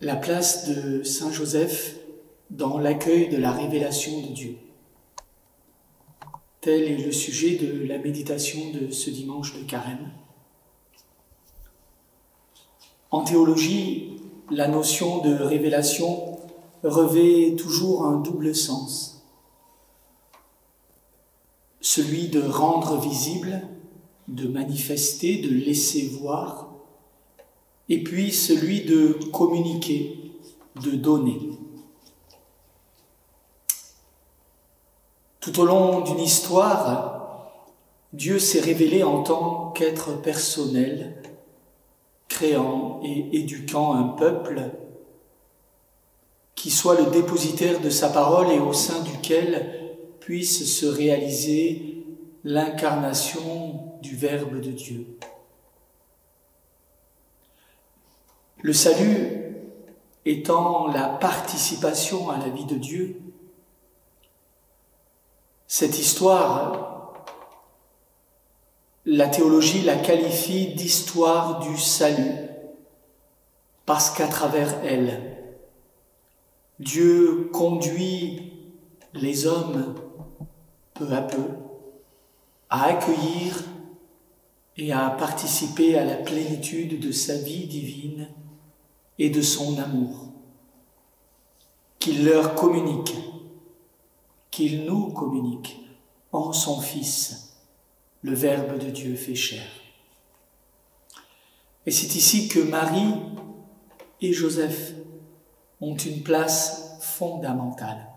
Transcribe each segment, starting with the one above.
la place de Saint Joseph dans l'accueil de la révélation de Dieu. Tel est le sujet de la méditation de ce dimanche de Carême. En théologie, la notion de révélation revêt toujours un double sens. Celui de rendre visible, de manifester, de laisser voir, et puis celui de communiquer, de donner. Tout au long d'une histoire, Dieu s'est révélé en tant qu'être personnel, créant et éduquant un peuple qui soit le dépositaire de sa parole et au sein duquel puisse se réaliser l'incarnation du Verbe de Dieu. Le salut étant la participation à la vie de Dieu, cette histoire, la théologie la qualifie d'histoire du salut, parce qu'à travers elle, Dieu conduit les hommes, peu à peu, à accueillir et à participer à la plénitude de sa vie divine et de son amour, qu'il leur communique. Qu'il nous communique en son Fils, le Verbe de Dieu fait chair. Et c'est ici que Marie et Joseph ont une place fondamentale.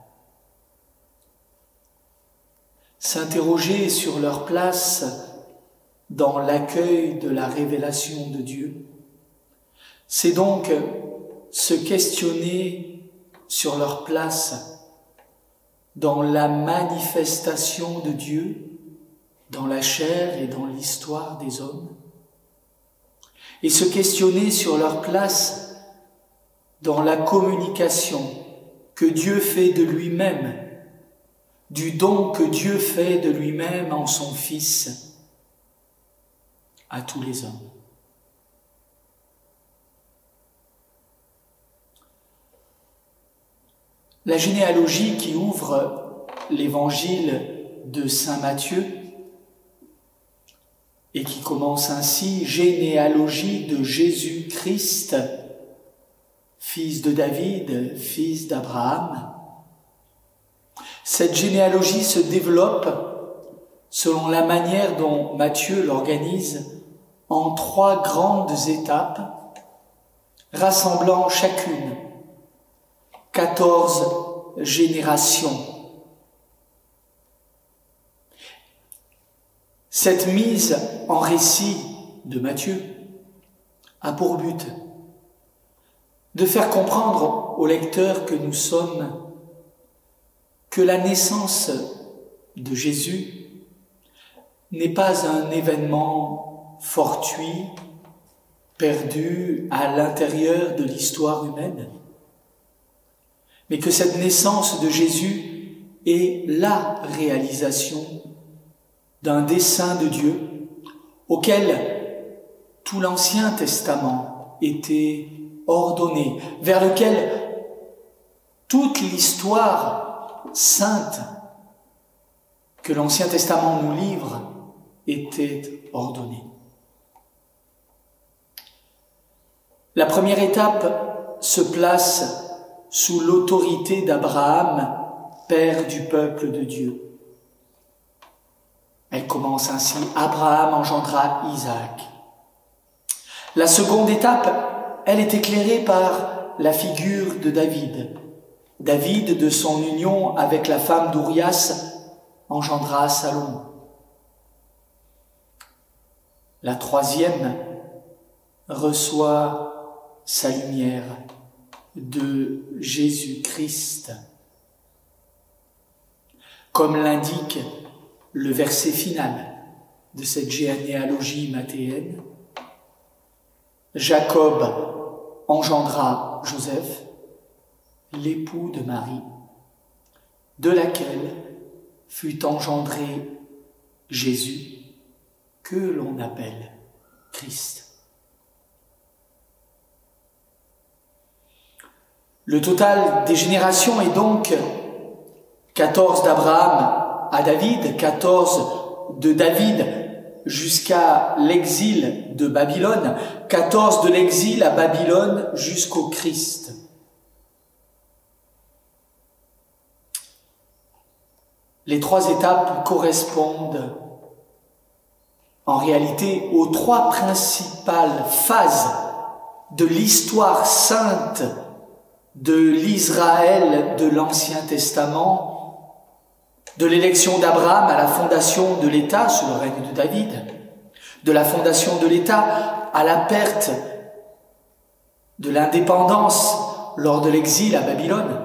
S'interroger sur leur place dans l'accueil de la révélation de Dieu, c'est donc se questionner sur leur place dans la manifestation de Dieu, dans la chair et dans l'histoire des hommes, et se questionner sur leur place dans la communication que Dieu fait de lui-même, du don que Dieu fait de lui-même en son Fils à tous les hommes. La généalogie qui ouvre l'évangile de Saint Matthieu et qui commence ainsi « Généalogie de Jésus-Christ, fils de David, fils d'Abraham ». Cette généalogie se développe, selon la manière dont Matthieu l'organise, en trois grandes étapes, rassemblant chacune 14 générations. Cette mise en récit de Matthieu a pour but de faire comprendre au lecteur que nous sommes que la naissance de Jésus n'est pas un événement fortuit, perdu à l'intérieur de l'histoire humaine, mais que cette naissance de Jésus est la réalisation d'un dessein de Dieu auquel tout l'Ancien Testament était ordonné, vers lequel toute l'histoire sainte que l'Ancien Testament nous livre était ordonnée. La première étape se place sous l'autorité d'Abraham, père du peuple de Dieu. Elle commence ainsi, Abraham engendra Isaac. La seconde étape, elle est éclairée par la figure de David. David, de son union avec la femme d'Ourias, engendra Salomon. La troisième reçoit sa lumière de Jésus-Christ, comme l'indique le verset final de cette généalogie mathéenne. Jacob engendra Joseph, l'époux de Marie, de laquelle fut engendré Jésus, que l'on appelle Christ. Le total des générations est donc 14 d'Abraham à David, 14 de David jusqu'à l'exil de Babylone, 14 de l'exil à Babylone jusqu'au Christ. Les trois étapes correspondent en réalité aux trois principales phases de l'histoire sainte de l'Israël de l'Ancien Testament, de l'élection d'Abraham à la fondation de l'État sous le règne de David, de la fondation de l'État à la perte de l'indépendance lors de l'exil à Babylone,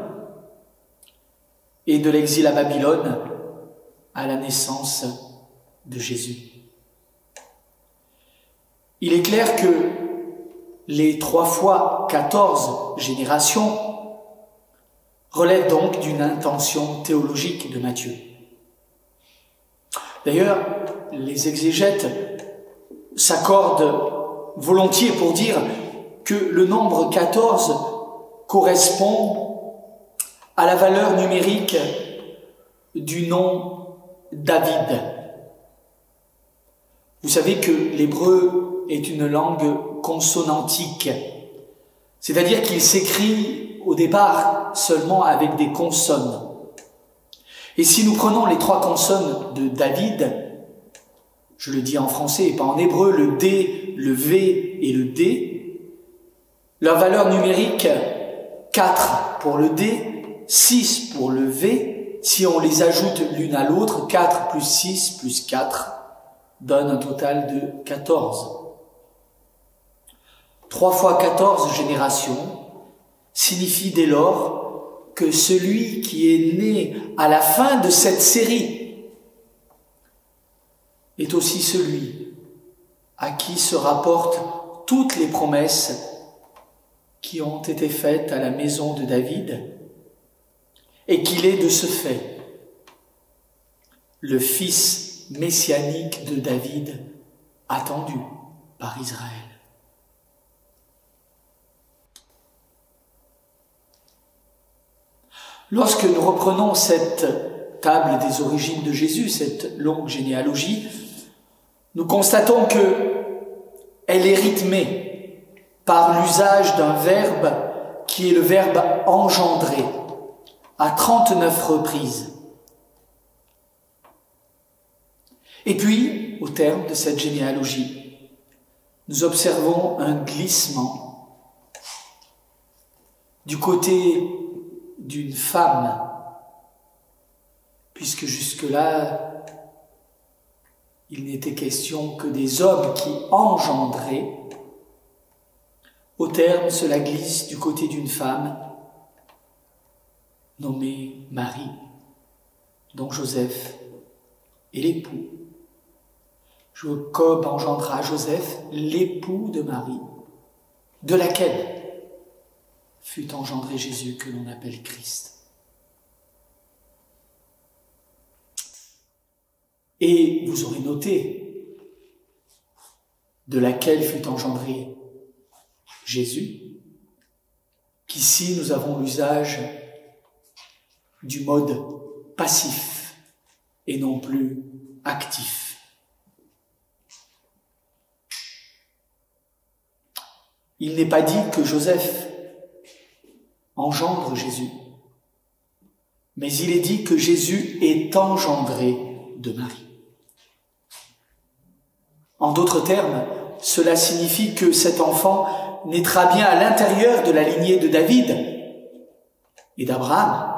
et de l'exil à Babylone à la naissance de Jésus. Il est clair que les 3 fois 14 générations relèvent donc d'une intention théologique de Matthieu. D'ailleurs, les exégètes s'accordent volontiers pour dire que le nombre 14 correspond à la valeur numérique du nom David. Vous savez que l'hébreu est une langue consonantique, c'est-à-dire qu'il s'écrit au départ seulement avec des consonnes. Et si nous prenons les 3 consonnes de David, je le dis en français et pas en hébreu, le D, le V et le D, leur valeur numérique, 4 pour le D, 6 pour le V, si on les ajoute l'une à l'autre, 4 plus 6 plus 4 donne un total de 14. 3 fois 14 générations signifie dès lors que celui qui est né à la fin de cette série est aussi celui à qui se rapportent toutes les promesses qui ont été faites à la maison de David, et qu'il est de ce fait le fils messianique de David attendu par Israël. Lorsque nous reprenons cette table des origines de Jésus, cette longue généalogie, nous constatons qu'elle est rythmée par l'usage d'un verbe qui est le verbe « engendrer ». À 39 reprises. Et puis, au terme de cette généalogie, nous observons un glissement du côté d'une femme, puisque jusque-là, il n'était question que des hommes qui engendraient. Au terme, cela glisse du côté d'une femme, nommée Marie, dont Joseph est l'époux. Jacob engendra Joseph, l'époux de Marie, de laquelle fut engendré Jésus que l'on appelle Christ. Et vous aurez noté, de laquelle fut engendré Jésus, qu'ici nous avons l'usage du mode passif et non plus actif. Il n'est pas dit que Joseph engendre Jésus, mais il est dit que Jésus est engendré de Marie. En d'autres termes, cela signifie que cet enfant naîtra bien à l'intérieur de la lignée de David et d'Abraham,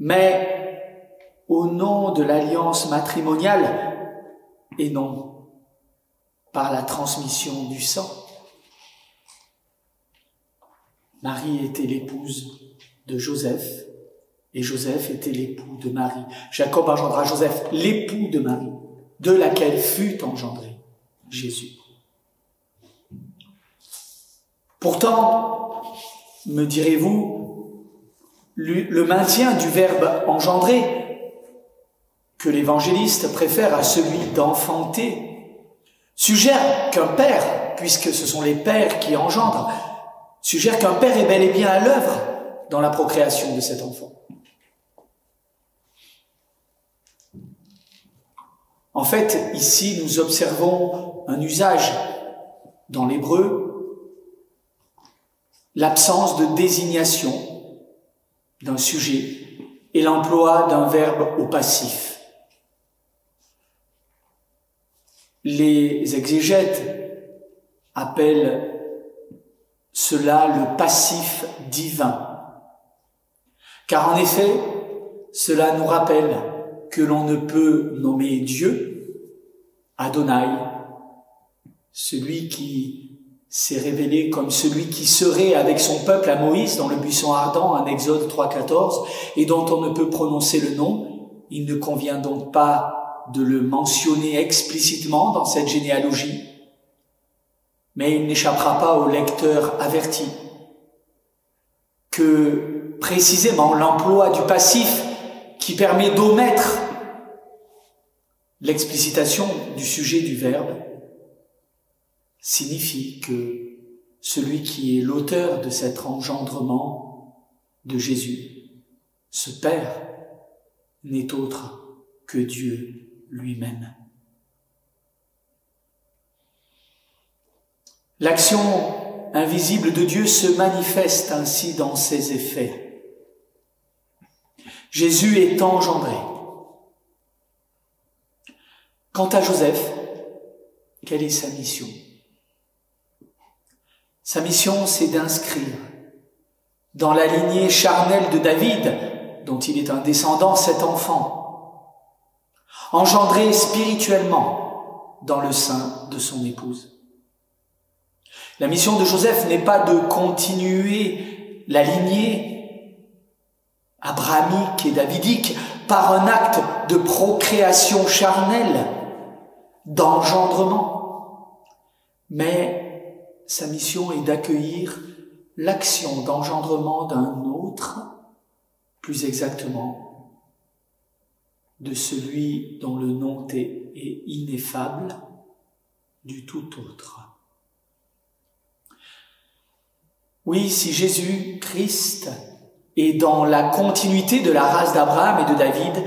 mais au nom de l'alliance matrimoniale et non par la transmission du sang. Marie était l'épouse de Joseph et Joseph était l'époux de Marie. Jacob engendra Joseph, l'époux de Marie, de laquelle fut engendré Jésus. Pourtant, me direz-vous, le maintien du verbe « engendrer » que l'évangéliste préfère à celui « d'enfanter » suggère qu'un père, puisque ce sont les pères qui engendrent, suggère qu'un père est bel et bien à l'œuvre dans la procréation de cet enfant. En fait, ici, nous observons un usage dans l'hébreu, l'absence de désignation d'un sujet et l'emploi d'un verbe au passif. Les exégètes appellent cela le passif divin, car en effet, cela nous rappelle que l'on ne peut nommer Dieu, Adonai, celui qui s'est révélé comme celui qui serait avec son peuple à Moïse dans le buisson ardent, en Exode 3,14, et dont on ne peut prononcer le nom. Il ne convient donc pas de le mentionner explicitement dans cette généalogie, mais il n'échappera pas au lecteur averti que précisément l'emploi du passif qui permet d'omettre l'explicitation du sujet du verbe signifie que celui qui est l'auteur de cet engendrement de Jésus, ce Père, n'est autre que Dieu lui-même. L'action invisible de Dieu se manifeste ainsi dans ses effets. Jésus est engendré. Quant à Joseph, quelle est sa mission ? Sa mission, c'est d'inscrire dans la lignée charnelle de David, dont il est un descendant, cet enfant, engendré spirituellement dans le sein de son épouse. La mission de Joseph n'est pas de continuer la lignée abrahamique et davidique par un acte de procréation charnelle, d'engendrement, mais sa mission est d'accueillir l'action d'engendrement d'un autre, plus exactement, de celui dont le nom est ineffable, du tout autre. Oui, si Jésus-Christ est dans la continuité de la race d'Abraham et de David,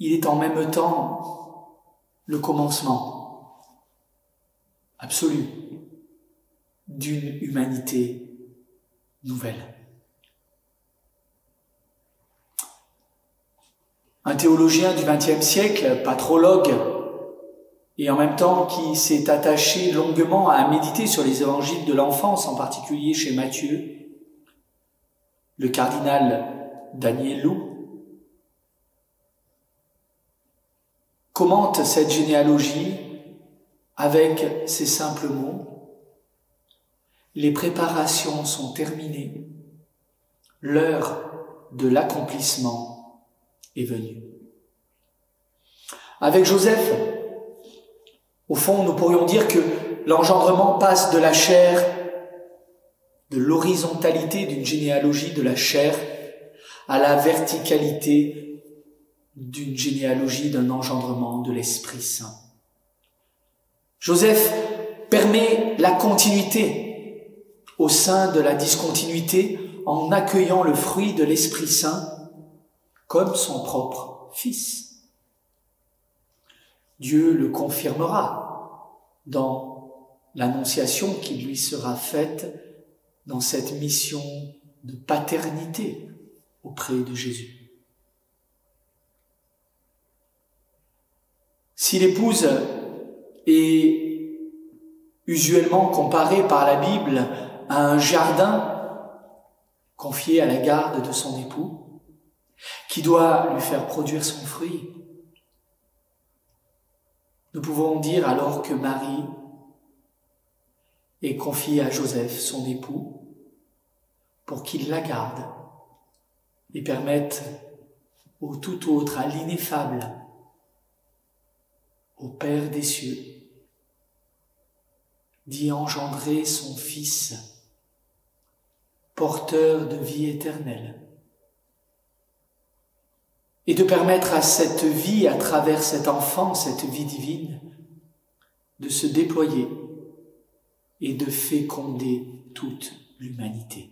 il est en même temps le commencement absolu d'une humanité nouvelle. Un théologien du XXe siècle, patrologue, et en même temps qui s'est attaché longuement à méditer sur les évangiles de l'enfance, en particulier chez Matthieu, le cardinal Danielou, commente cette généalogie avec ces simples mots: « Les préparations sont terminées, l'heure de l'accomplissement est venue. » Avec Joseph, au fond, nous pourrions dire que l'engendrement passe de la chair, de l'horizontalité d'une généalogie de la chair, à la verticalité d'une généalogie d'un engendrement de l'Esprit Saint. Joseph permet la continuité au sein de la discontinuité en accueillant le fruit de l'Esprit Saint comme son propre fils. Dieu le confirmera dans l'annonciation qui lui sera faite dans cette mission de paternité auprès de Jésus. Si l'épouse est usuellement comparée par la Bible à un jardin confié à la garde de son époux, qui doit lui faire produire son fruit, nous pouvons dire alors que Marie est confiée à Joseph, son époux, pour qu'il la garde et permette au tout autre, à l'ineffable, au Père des cieux, d'y engendrer son Fils, porteur de vie éternelle, et de permettre à cette vie, à travers cet enfant, cette vie divine, de se déployer et de féconder toute l'humanité.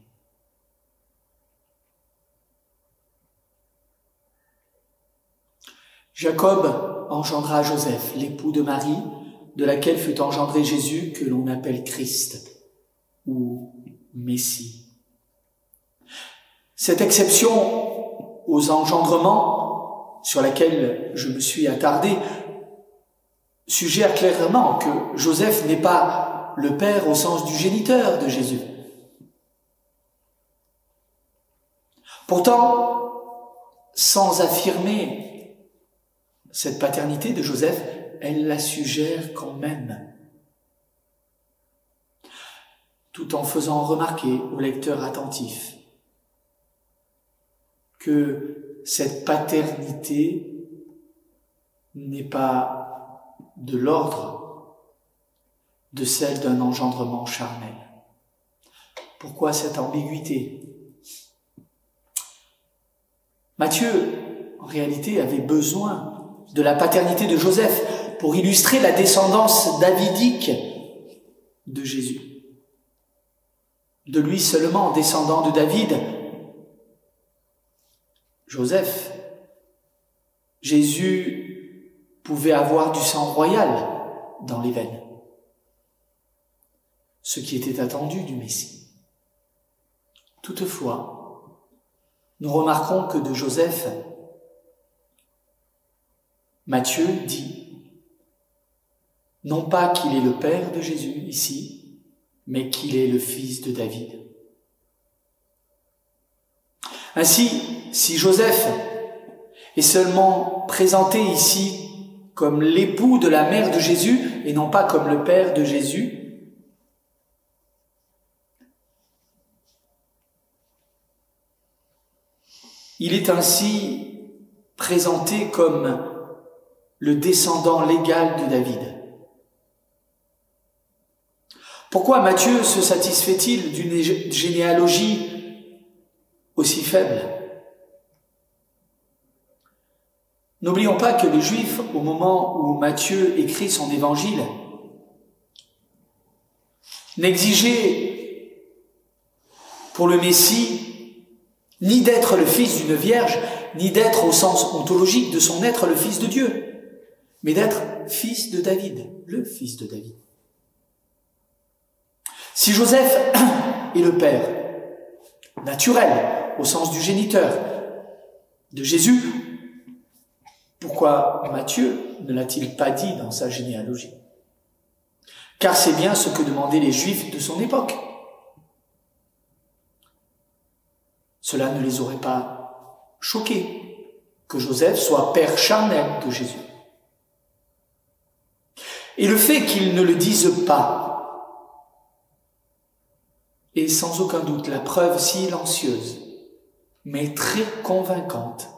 Jacob engendra Joseph, l'époux de Marie, de laquelle fut engendré Jésus, que l'on appelle Christ ou Messie. Cette exception aux engendrements, sur laquelle je me suis attardé, suggère clairement que Joseph n'est pas le père au sens du géniteur de Jésus. Pourtant, sans affirmer cette paternité de Joseph, elle la suggère quand même, tout en faisant remarquer au lecteur attentif que cette paternité n'est pas de l'ordre de celle d'un engendrement charnel. Pourquoi cette ambiguïté? Matthieu, en réalité, avait besoin de la paternité de Joseph pour illustrer la descendance davidique de Jésus. De lui seulement, descendant de David, Joseph, Jésus pouvait avoir du sang royal dans les veines, ce qui était attendu du Messie. Toutefois, nous remarquons que de Joseph, Matthieu dit, non pas qu'il est le père de Jésus ici, mais qu'il est le fils de David. Ainsi, si Joseph est seulement présenté ici comme l'époux de la mère de Jésus et non pas comme le père de Jésus, il est ainsi présenté comme le descendant légal de David. Pourquoi Matthieu se satisfait-il d'une généalogie aussi faible ? N'oublions pas que les Juifs, au moment où Matthieu écrit son évangile, n'exigeaient pour le Messie ni d'être le fils d'une vierge, ni d'être au sens ontologique de son être le fils de Dieu, mais d'être fils de David, le fils de David. Si Joseph est le père naturel, au sens du géniteur de Jésus, pourquoi Matthieu ne l'a-t-il pas dit dans sa généalogie? Car c'est bien ce que demandaient les Juifs de son époque. Cela ne les aurait pas choqués que Joseph soit père charnel de Jésus. Et le fait qu'ils ne le disent pas est sans aucun doute la preuve silencieuse, mais très convaincante,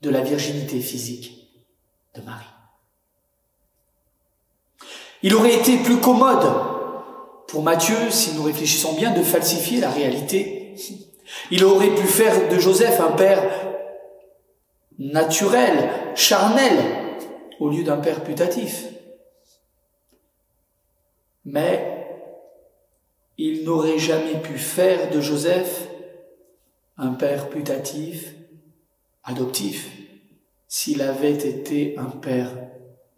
de la virginité physique de Marie. Il aurait été plus commode pour Matthieu, si nous réfléchissons bien, de falsifier la réalité. Il aurait pu faire de Joseph un père naturel, charnel, au lieu d'un père putatif. Mais il n'aurait jamais pu faire de Joseph un père putatif, adoptif, s'il avait été un père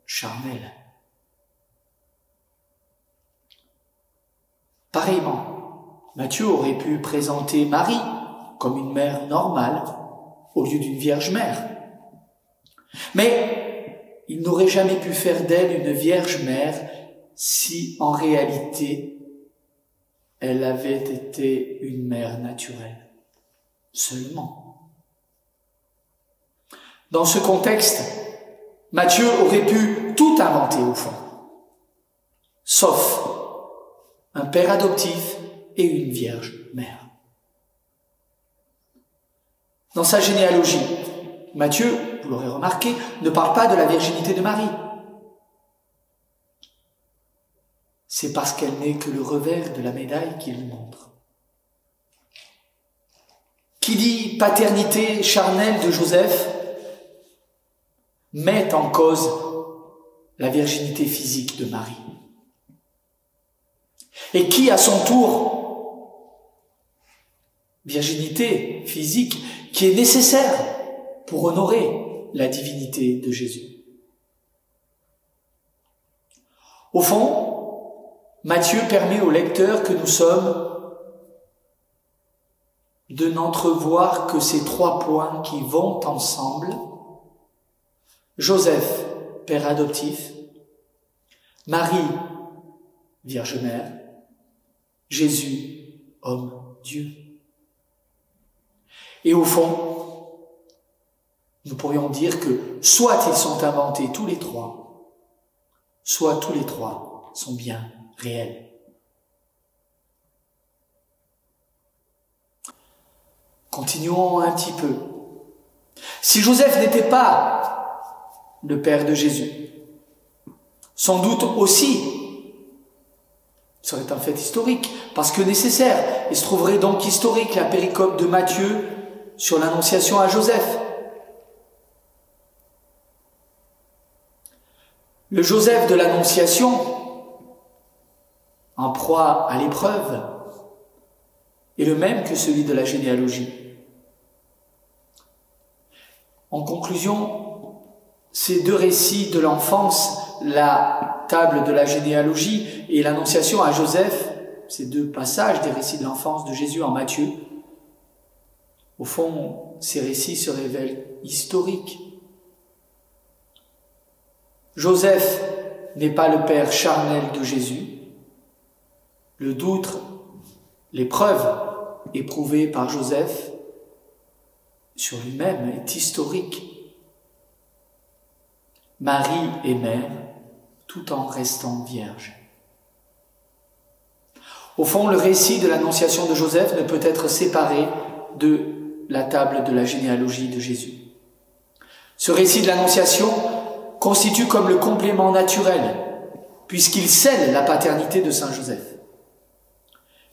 charnel. Pareillement, Matthieu aurait pu présenter Marie comme une mère normale au lieu d'une vierge mère. Mais il n'aurait jamais pu faire d'elle une vierge mère si en réalité elle avait été une mère naturelle seulement. Dans ce contexte, Matthieu aurait pu tout inventer au fond, sauf un père adoptif et une vierge mère. Dans sa généalogie, Matthieu, vous l'aurez remarqué, ne parle pas de la virginité de Marie. C'est parce qu'elle n'est que le revers de la médaille qu'il montre. Qui dit paternité charnelle de Joseph met en cause la virginité physique de Marie. et qui, à son tour, virginité physique qui est nécessaire pour honorer la divinité de Jésus. Au fond, Matthieu permet au lecteur que nous sommes de n'entrevoir que ces trois points qui vont ensemble: Joseph, père adoptif, Marie, Vierge Mère, Jésus, homme, Dieu. Et au fond, nous pourrions dire que soit ils sont inventés tous les trois, soit tous les trois sont bien réels. Continuons un petit peu. Si Joseph n'était pas le père de Jésus, sans doute aussi, ce serait un fait historique, parce que nécessaire, et se trouverait donc historique la péricope de Matthieu sur l'annonciation à Joseph. Le Joseph de l'annonciation, en proie à l'épreuve, est le même que celui de la généalogie. En conclusion, ces deux récits de l'enfance, la table de la généalogie et l'annonciation à Joseph, ces deux passages des récits de l'enfance de Jésus en Matthieu, au fond, ces récits se révèlent historiques. Joseph n'est pas le père charnel de Jésus. Le doute, l'épreuve éprouvée par Joseph sur lui-même est historique. Marie est mère tout en restant vierge. Au fond, le récit de l'annonciation de Joseph ne peut être séparé de la table de la généalogie de Jésus. Ce récit de l'annonciation constitue comme le complément naturel, puisqu'il scelle la paternité de Saint Joseph.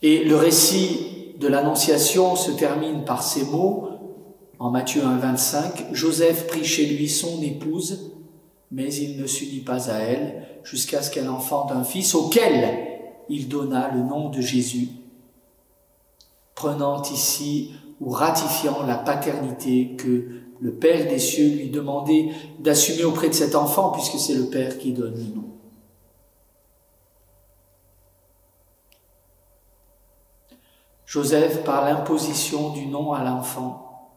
Et le récit de l'annonciation se termine par ces mots, en Matthieu 1, 25, « Joseph prit chez lui son épouse, mais il ne s'unit pas à elle, jusqu'à ce qu'elle enfante un fils auquel il donna le nom de Jésus, prenant ici ou ratifiant la paternité que le Père des cieux lui demandait d'assumer auprès de cet enfant, puisque c'est le Père qui donne le nom. » Joseph, par l'imposition du nom à l'enfant,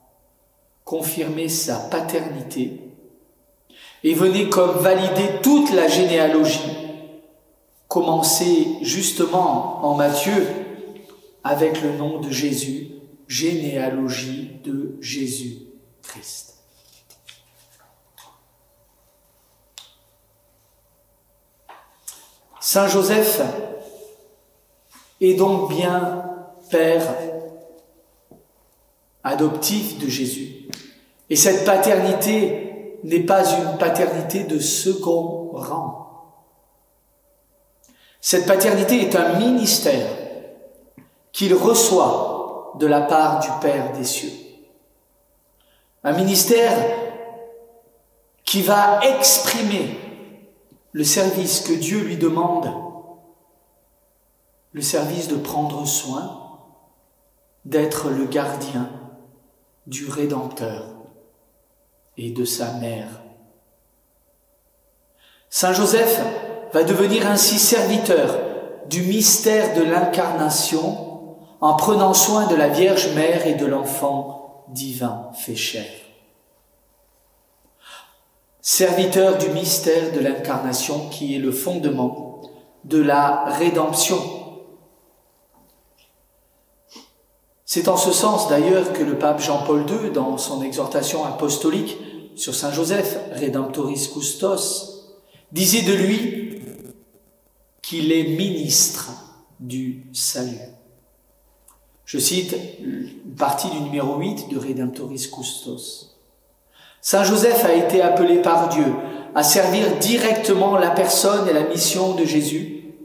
confirmait sa paternité et venait comme valider toute la généalogie, commencée justement en Matthieu avec le nom de Jésus, généalogie de Jésus-Christ. Saint Joseph est donc bien Père adoptif de Jésus. Et cette paternité n'est pas une paternité de second rang. Cette paternité est un ministère qu'il reçoit de la part du Père des cieux. Un ministère qui va exprimer le service que Dieu lui demande, le service de prendre soin, d'être le gardien du Rédempteur et de sa mère. Saint Joseph va devenir ainsi serviteur du mystère de l'incarnation en prenant soin de la Vierge Mère et de l'enfant divin fait chair. Serviteur du mystère de l'incarnation qui est le fondement de la rédemption. C'est en ce sens d'ailleurs que le pape Jean-Paul II, dans son exhortation apostolique sur Saint Joseph, Redemptoris Custos, disait de lui qu'il est ministre du salut. Je cite une partie du numéro 8 de Redemptoris Custos. Saint Joseph a été appelé par Dieu à servir directement la personne et la mission de Jésus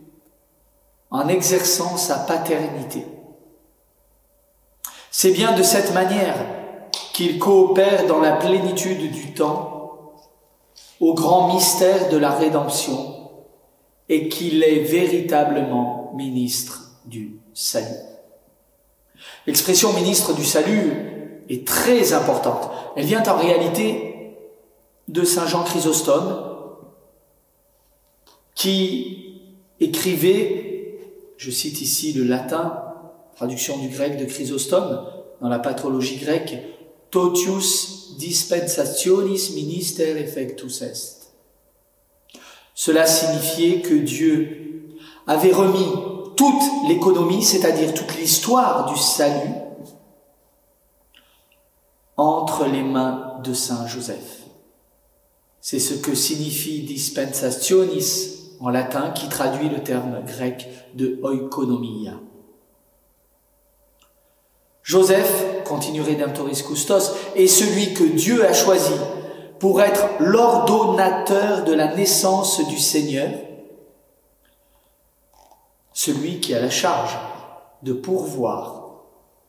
en exerçant sa paternité. C'est bien de cette manière qu'il coopère dans la plénitude du temps au grand mystère de la rédemption et qu'il est véritablement ministre du salut. L'expression « ministre du salut » est très importante. Elle vient en réalité de Saint Jean Chrysostome, qui écrivait, je cite ici le latin, traduction du grec de Chrysostome, dans la patrologie grecque, « Totius dispensationis minister effectus est ». Cela signifiait que Dieu avait remis toute l'économie, c'est-à-dire toute l'histoire du salut, entre les mains de Saint Joseph. C'est ce que signifie « dispensationis » en latin, qui traduit le terme grec de « oikonomia ». Joseph, continue Redemptoris Custos, est celui que Dieu a choisi pour être l'ordonnateur de la naissance du Seigneur, celui qui a la charge de pourvoir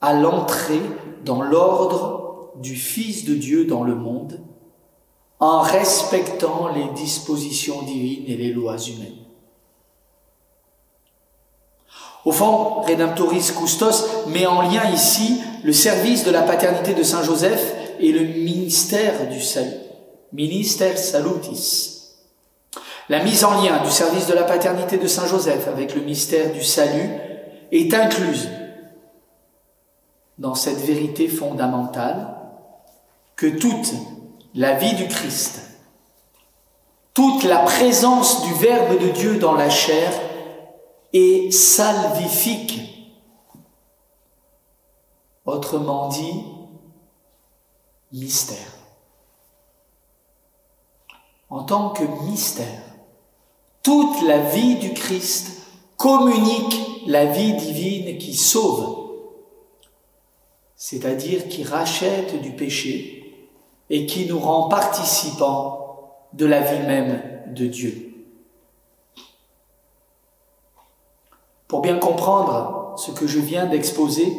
à l'entrée dans l'ordre du Fils de Dieu dans le monde, en respectant les dispositions divines et les lois humaines. Au fond, Redemptoris Custos met en lien ici le service de la paternité de Saint Joseph et le ministère du salut, minister salutis. La mise en lien du service de la paternité de Saint Joseph avec le mystère du salut est incluse dans cette vérité fondamentale que toute la vie du Christ, toute la présence du Verbe de Dieu dans la chair est salvifique. Autrement dit, mystère. En tant que mystère, toute la vie du Christ communique la vie divine qui sauve, c'est-à-dire qui rachète du péché et qui nous rend participants de la vie même de Dieu. Pour bien comprendre ce que je viens d'exposer,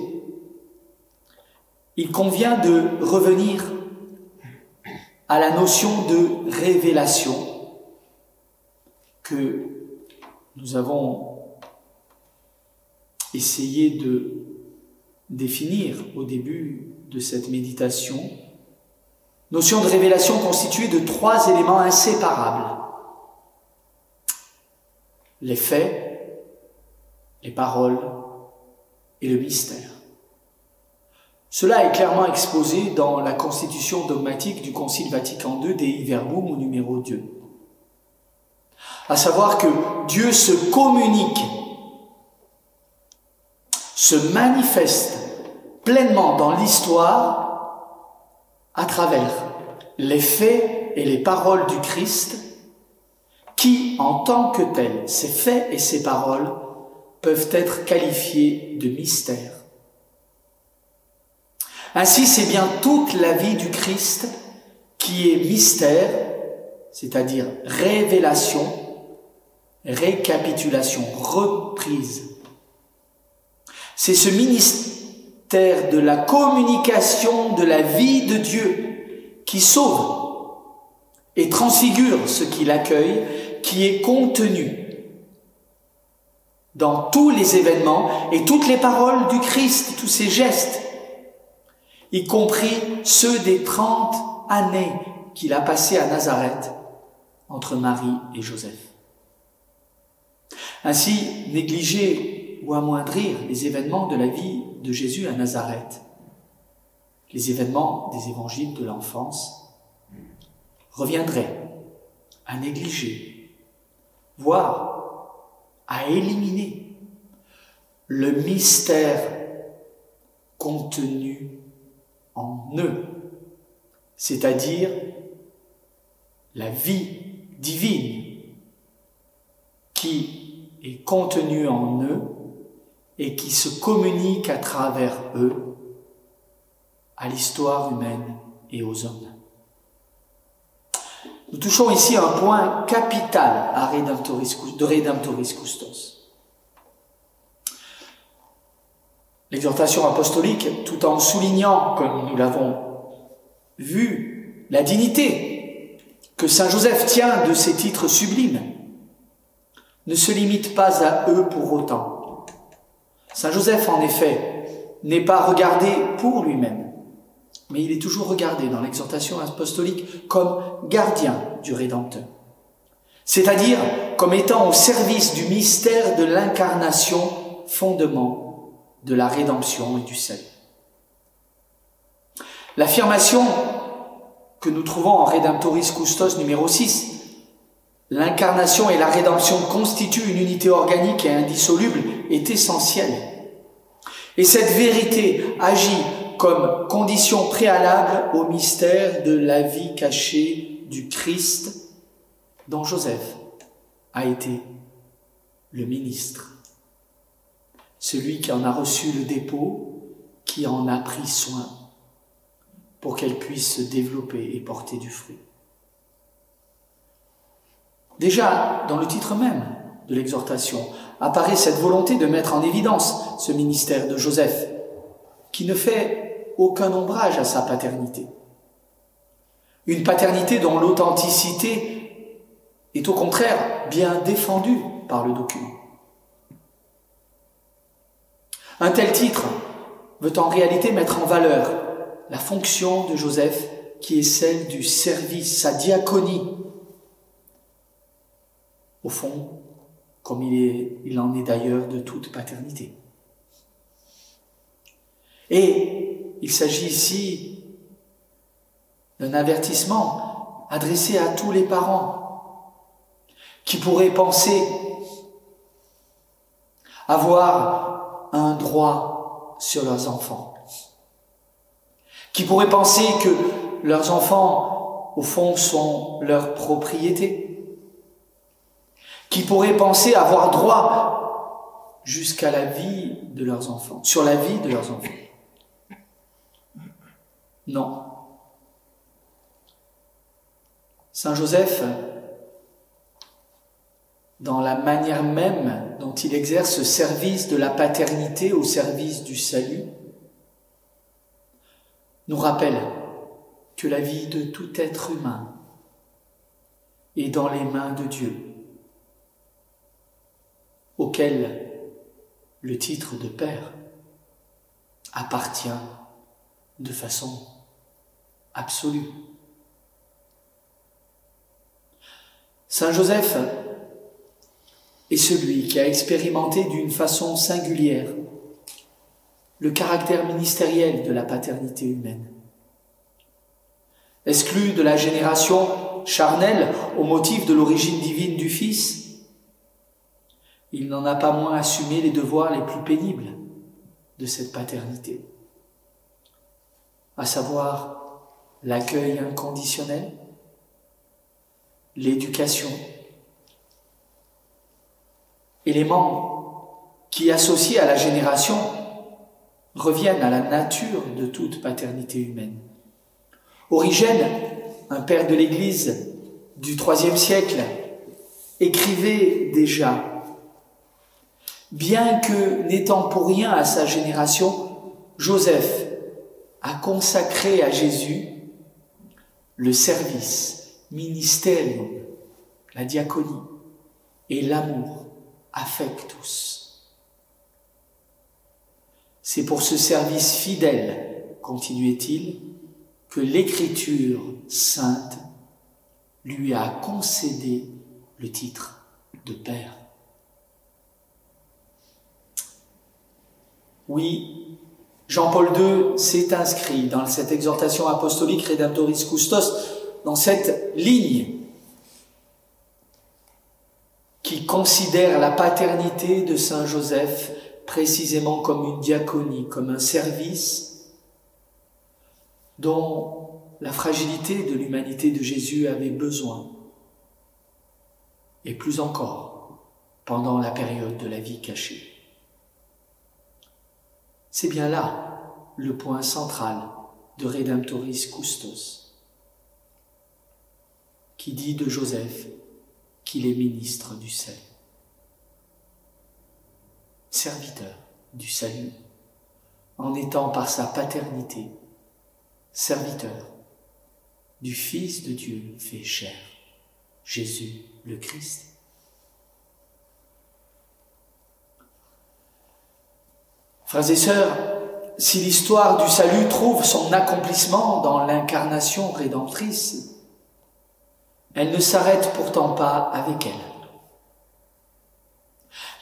il convient de revenir à la notion de révélation que nous avons essayé de définir au début de cette méditation. Notion de révélation constituée de trois éléments inséparables. Les faits, les paroles et le mystère. Cela est clairement exposé dans la constitution dogmatique du Concile Vatican II, Dei Verbum, au numéro 2. À savoir que Dieu se communique, se manifeste pleinement dans l'histoire à travers les faits et les paroles du Christ, qui, en tant que tels, ses faits et ses paroles, peuvent être qualifiés de mystères. Ainsi, c'est bien toute la vie du Christ qui est mystère, c'est-à-dire révélation, récapitulation, reprise. C'est ce ministère de la communication de la vie de Dieu qui sauve et transfigure ce qui l'accueille, qui est contenu dans tous les événements et toutes les paroles du Christ, tous ses gestes, y compris ceux des 30 années qu'il a passées à Nazareth entre Marie et Joseph. Ainsi, négliger ou amoindrir les événements de la vie de Jésus à Nazareth, les événements des évangiles de l'enfance, reviendrait à négliger, voire à éliminer le mystère contenu en eux, c'est-à-dire la vie divine qui est contenue en eux et qui se communique à travers eux à l'histoire humaine et aux hommes. Nous touchons ici un point capital de Redemptoris Custos. L'exhortation apostolique, tout en soulignant, comme nous l'avons vu, la dignité que Saint Joseph tient de ses titres sublimes, ne se limitent pas à eux pour autant. Saint Joseph, en effet, n'est pas regardé pour lui-même, mais il est toujours regardé dans l'exhortation apostolique comme gardien du Rédempteur, c'est-à-dire comme étant au service du mystère de l'incarnation, fondement de la rédemption et du salut. L'affirmation que nous trouvons en Redemptoris Custos numéro 6, l'incarnation et la rédemption constituent une unité organique et indissoluble, est essentielle. Et cette vérité agit comme condition préalable au mystère de la vie cachée du Christ dont Joseph a été le ministre, celui qui en a reçu le dépôt, qui en a pris soin pour qu'elle puisse se développer et porter du fruit. Déjà, dans le titre même de l'exhortation, apparaît cette volonté de mettre en évidence ce ministère de Joseph, qui ne fait aucun ombrage à sa paternité. Une paternité dont l'authenticité est au contraire bien défendue par le document. Un tel titre veut en réalité mettre en valeur la fonction de Joseph, qui est celle du service, sa diaconie, au fond, comme il en est d'ailleurs de toute paternité. Et il s'agit ici d'un avertissement adressé à tous les parents qui pourraient penser avoir un droit sur leurs enfants, qui pourraient penser que leurs enfants, au fond, sont leur propriété, qui pourraient penser avoir droit jusqu'à la vie de leurs enfants, sur la vie de leurs enfants. Non. Saint Joseph, dans la manière même dont il exerce ce service de la paternité au service du salut, nous rappelle que la vie de tout être humain est dans les mains de Dieu, auquel le titre de père appartient de façon absolue. Saint Joseph est celui qui a expérimenté d'une façon singulière le caractère ministériel de la paternité humaine. Exclu de la génération charnelle au motif de l'origine divine du Fils, il n'en a pas moins assumé les devoirs les plus pénibles de cette paternité, à savoir l'accueil inconditionnel, l'éducation, éléments qui, associés à la génération, reviennent à la nature de toute paternité humaine. Origène, un père de l'Église du IIIe siècle, écrivait déjà: bien que n'étant pour rien à sa génération, Joseph a consacré à Jésus le service, ministérium, la diaconie et l'amour, affectus. C'est pour ce service fidèle, continuait-il, que l'Écriture sainte lui a concédé le titre de père. Oui, Jean-Paul II s'est inscrit dans cette exhortation apostolique Redemptoris Custos, dans cette ligne qui considère la paternité de Saint Joseph précisément comme une diaconie, comme un service dont la fragilité de l'humanité de Jésus avait besoin, et plus encore pendant la période de la vie cachée. C'est bien là le point central de Redemptoris Custos, qui dit de Joseph qu'il est ministre du salut, serviteur du salut, en étant par sa paternité serviteur du Fils de Dieu fait chair, Jésus le Christ. Frères et sœurs, si l'histoire du salut trouve son accomplissement dans l'incarnation rédemptrice, elle ne s'arrête pourtant pas avec elle.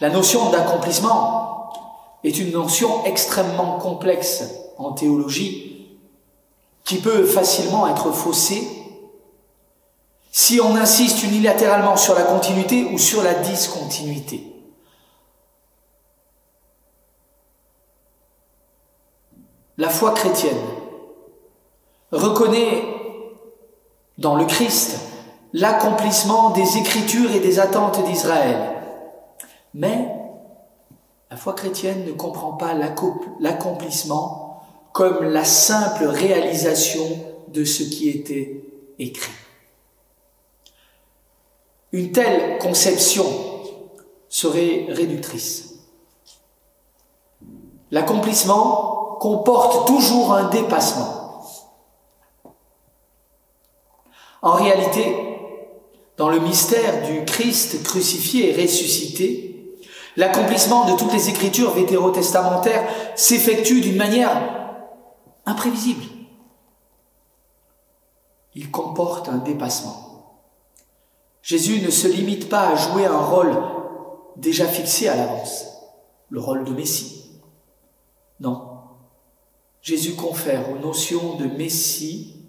La notion d'accomplissement est une notion extrêmement complexe en théologie qui peut facilement être faussée si on insiste unilatéralement sur la continuité ou sur la discontinuité. La foi chrétienne reconnaît dans le Christ l'accomplissement des Écritures et des attentes d'Israël. Mais la foi chrétienne ne comprend pas l'accomplissement comme la simple réalisation de ce qui était écrit. Une telle conception serait réductrice. L'accomplissement comporte toujours un dépassement. En réalité, dans le mystère du Christ crucifié et ressuscité, l'accomplissement de toutes les Écritures vétérotestamentaires s'effectue d'une manière imprévisible. Il comporte un dépassement. Jésus ne se limite pas à jouer un rôle déjà fixé à l'avance, le rôle de Messie. Non. Jésus confère aux notions de Messie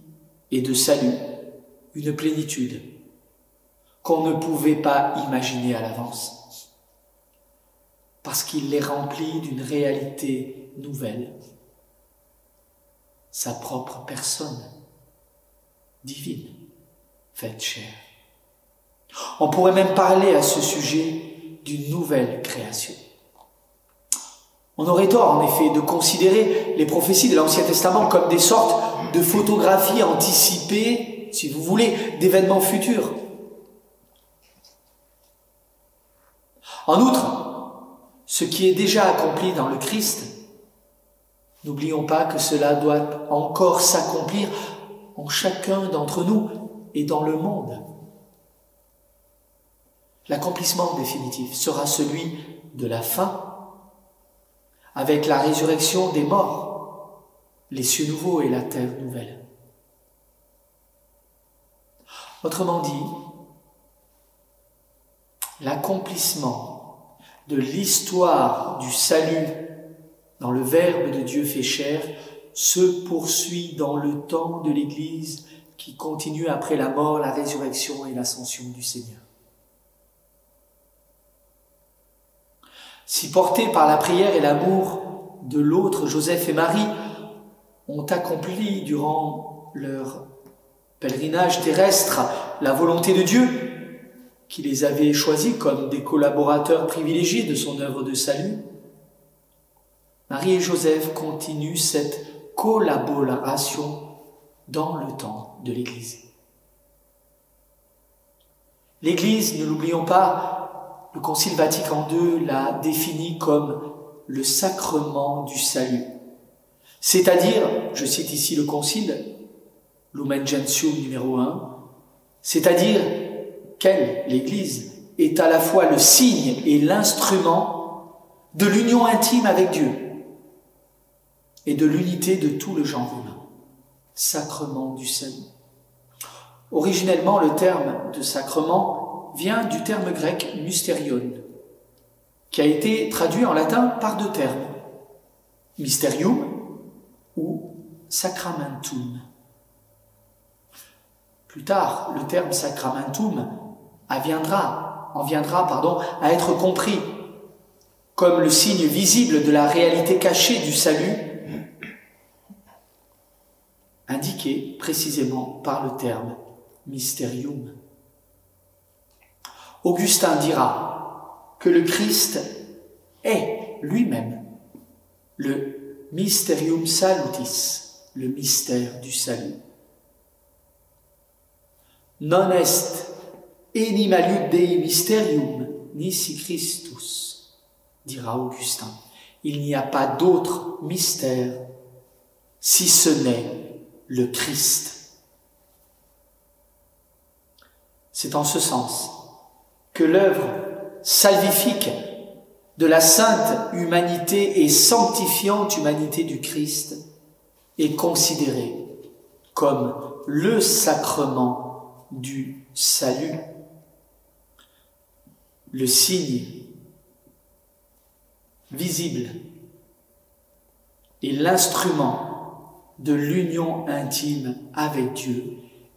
et de salut une plénitude qu'on ne pouvait pas imaginer à l'avance, parce qu'il les remplit d'une réalité nouvelle, sa propre personne divine, faite chair. On pourrait même parler à ce sujet d'une nouvelle création. On aurait tort, en effet, de considérer les prophéties de l'Ancien Testament comme des sortes de photographies anticipées, si vous voulez, d'événements futurs. En outre, ce qui est déjà accompli dans le Christ, n'oublions pas que cela doit encore s'accomplir en chacun d'entre nous et dans le monde. L'accomplissement définitif sera celui de la fin, avec la résurrection des morts, les cieux nouveaux et la terre nouvelle. Autrement dit, l'accomplissement de l'histoire du salut dans le Verbe de Dieu fait chair se poursuit dans le temps de l'Église qui continue après la mort, la résurrection et l'ascension du Seigneur. Si portés par la prière et l'amour de l'autre, Joseph et Marie ont accompli durant leur pèlerinage terrestre la volonté de Dieu, qui les avait choisis comme des collaborateurs privilégiés de son œuvre de salut, Marie et Joseph continuent cette collaboration dans le temps de l'Église. L'Église, ne l'oublions pas, le Concile Vatican II l'a défini comme le sacrement du salut, c'est-à-dire, je cite ici le Concile, Lumen Gentium numéro 1, c'est-à-dire qu'elle, l'Église, est à la fois le signe et l'instrument de l'union intime avec Dieu et de l'unité de tout le genre humain. Sacrement du salut. Originellement, le terme de sacrement vient du terme grec « mysterion », qui a été traduit en latin par deux termes, « mysterium » ou « sacramentum ». Plus tard, le terme « sacramentum » en viendra à être compris comme le signe visible de la réalité cachée du salut, indiqué précisément par le terme « mysterium ». Augustin dira que le Christ est lui-même le mysterium salutis, le mystère du salut. Non est animalium Dei mysterium nisi Christus, dira Augustin. Il n'y a pas d'autre mystère si ce n'est le Christ. C'est en ce sens que l'œuvre salvifique de la sainte humanité et sanctifiante humanité du Christ est considérée comme le sacrement du salut, le signe visible et l'instrument de l'union intime avec Dieu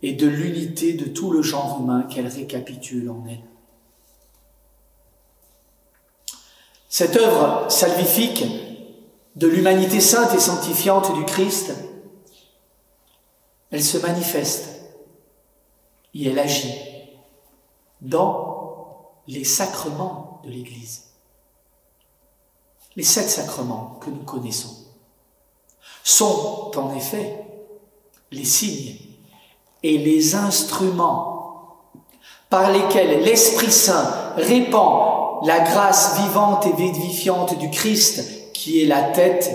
et de l'unité de tout le genre humain qu'elle récapitule en elle. Cette œuvre salvifique de l'humanité sainte et sanctifiante du Christ, elle se manifeste et elle agit dans les sacrements de l'Église. Les 7 sacrements que nous connaissons sont en effet les signes et les instruments par lesquels l'Esprit Saint répand la grâce vivante et vivifiante du Christ qui est la tête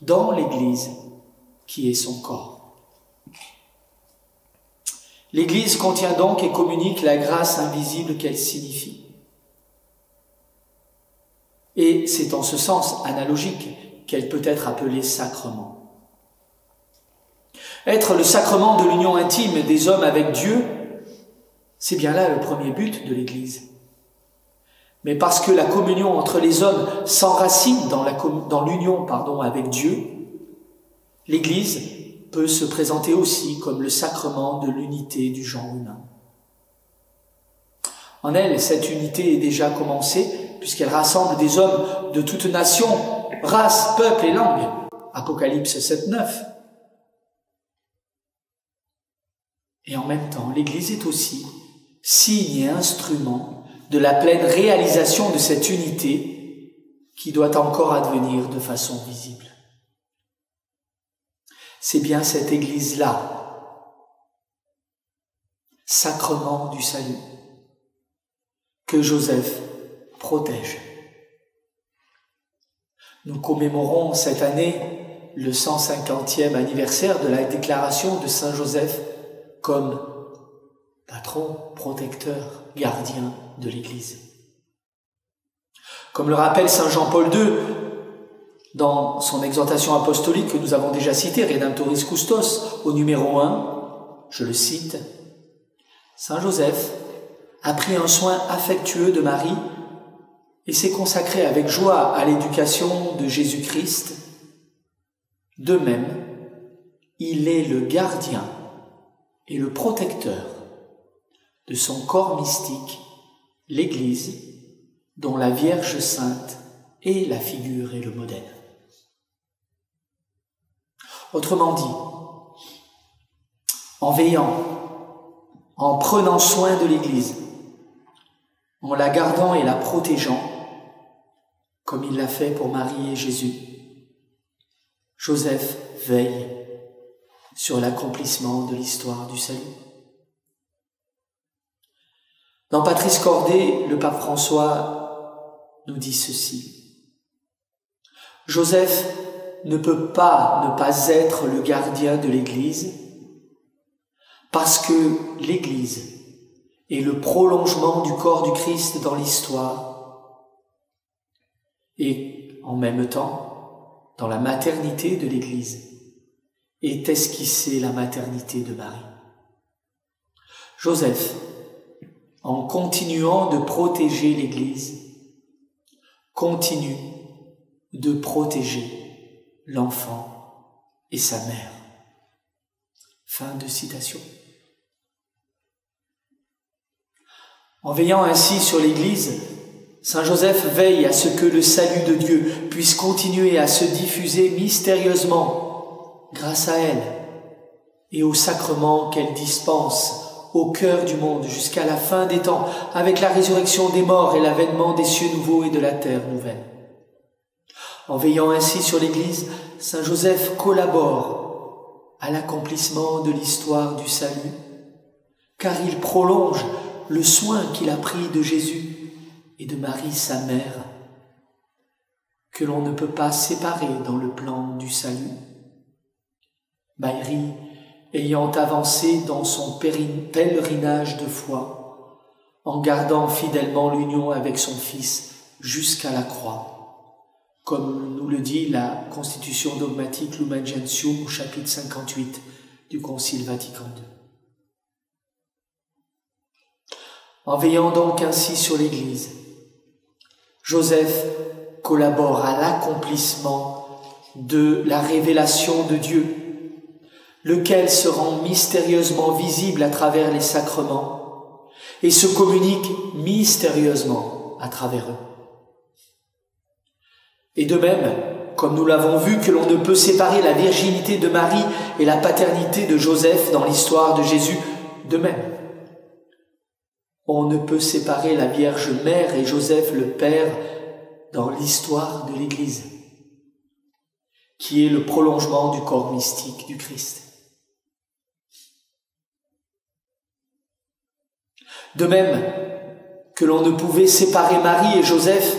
dans l'Église qui est son corps. L'Église contient donc et communique la grâce invisible qu'elle signifie. Et c'est en ce sens analogique qu'elle peut être appelée sacrement. Être le sacrement de l'union intime des hommes avec Dieu, c'est bien là le premier but de l'Église. Mais parce que la communion entre les hommes s'enracine dans l'union avec Dieu, l'Église peut se présenter aussi comme le sacrement de l'unité du genre humain. En elle, cette unité est déjà commencée, puisqu'elle rassemble des hommes de toutes nations, races, peuples et langues. Apocalypse 7:9. Et en même temps, l'Église est aussi signe et instrument de la pleine réalisation de cette unité qui doit encore advenir de façon visible. C'est bien cette Église-là, sacrement du salut, que Joseph protège. Nous commémorons cette année le 150e anniversaire de la déclaration de Saint Joseph comme patron, protecteur, gardien de l'Église. Comme le rappelle Saint Jean-Paul II dans son exhortation apostolique que nous avons déjà citée, Redemptoris Custos, au numéro 1, je le cite, Saint Joseph a pris un soin affectueux de Marie et s'est consacré avec joie à l'éducation de Jésus-Christ. De même, il est le gardien et le protecteur de son corps mystique, l'Église, dont la Vierge Sainte est la figure et le modèle. Autrement dit, en veillant, en prenant soin de l'Église, en la gardant et la protégeant, comme il l'a fait pour Marie et Jésus, Joseph veille sur l'accomplissement de l'histoire du salut. Dans Patrice Cordé, le pape François nous dit ceci. Joseph ne peut pas ne pas être le gardien de l'Église parce que l'Église est le prolongement du corps du Christ dans l'histoire et, en même temps, dans la maternité de l'Église, est esquissée la maternité de Marie. Joseph, en continuant de protéger l'Église, continue de protéger l'enfant et sa mère. Fin de citation. En veillant ainsi sur l'Église, Saint Joseph veille à ce que le salut de Dieu puisse continuer à se diffuser mystérieusement grâce à elle et aux sacrements qu'elle dispense au cœur du monde jusqu'à la fin des temps, avec la résurrection des morts et l'avènement des cieux nouveaux et de la terre nouvelle. En veillant ainsi sur l'Église, Saint Joseph collabore à l'accomplissement de l'histoire du salut, car il prolonge le soin qu'il a pris de Jésus et de Marie, sa mère, que l'on ne peut pas séparer dans le plan du salut. Marie, ayant avancé dans son pèlerinage de foi, en gardant fidèlement l'union avec son Fils jusqu'à la croix, comme nous le dit la constitution dogmatique Lumen Gentium au chapitre 58 du Concile Vatican II. En veillant donc ainsi sur l'Église, Joseph collabore à l'accomplissement de la révélation de Dieu, lequel se rend mystérieusement visible à travers les sacrements et se communique mystérieusement à travers eux. Et de même, comme nous l'avons vu, que l'on ne peut séparer la virginité de Marie et la paternité de Joseph dans l'histoire de Jésus, de même, on ne peut séparer la Vierge Mère et Joseph le Père dans l'histoire de l'Église, qui est le prolongement du corps mystique du Christ. De même que l'on ne pouvait séparer Marie et Joseph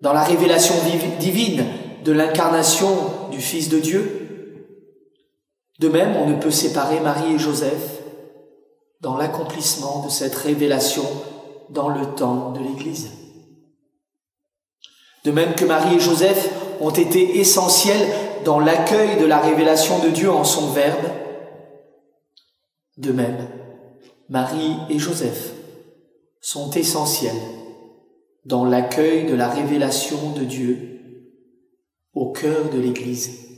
dans la révélation divine de l'incarnation du Fils de Dieu, de même on ne peut séparer Marie et Joseph dans l'accomplissement de cette révélation dans le temps de l'Église. De même que Marie et Joseph ont été essentiels dans l'accueil de la révélation de Dieu en son Verbe, de même, Marie et Joseph sont essentiels dans l'accueil de la révélation de Dieu au cœur de l'Église,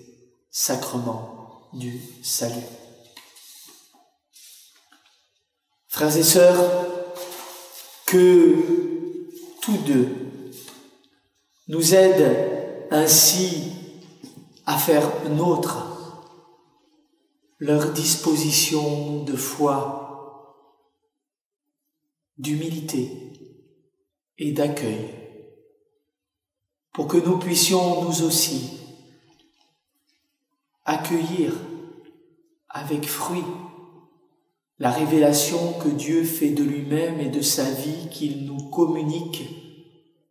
sacrement du salut. Frères et sœurs, que tous deux nous aident ainsi à faire nôtre leur disposition de foi, d'humilité et d'accueil, pour que nous puissions nous aussi accueillir avec fruit la révélation que Dieu fait de lui-même et de sa vie qu'il nous communique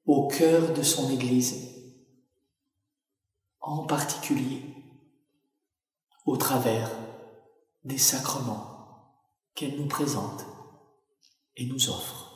au cœur de son Église, en particulier au travers des sacrements qu'elle nous présente et nous offre.